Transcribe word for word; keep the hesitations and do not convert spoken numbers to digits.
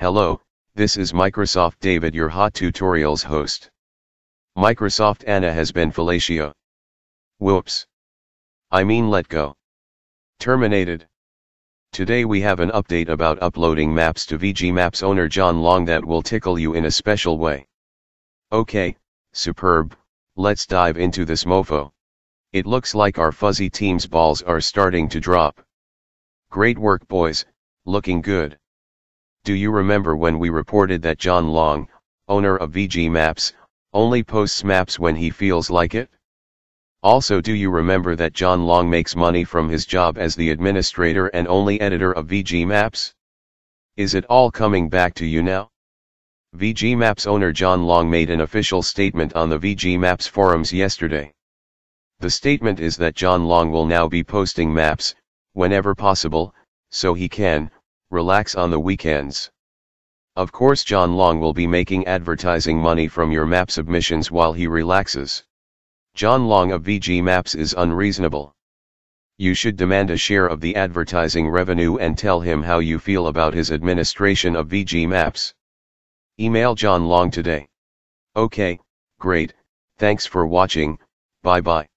Hello, this is Microsoft David, your hot tutorials host. Microsoft Anna has been fellatio. Whoops. I mean let go. Terminated. Today we have an update about uploading maps to VGMaps owner John Long that will tickle you in a special way. Okay, superb, let's dive into this mofo. It looks like our fuzzy team's balls are starting to drop. Great work boys, looking good. Do you remember when we reported that John Long, owner of VGMaps, only posts maps when he feels like it? Also, do you remember that John Long makes money from his job as the administrator and only editor of VGMaps? Is it all coming back to you now? VGMaps owner John Long made an official statement on the VGMaps forums yesterday. The statement is that John Long will now be posting maps, whenever possible, so he can relax on the weekends. Of course, John Long will be making advertising money from your map submissions while he relaxes. John Long of VGMaps is unreasonable. You should demand a share of the advertising revenue and tell him how you feel about his administration of VGMaps. Email John Long today. Okay, great, thanks for watching, bye bye.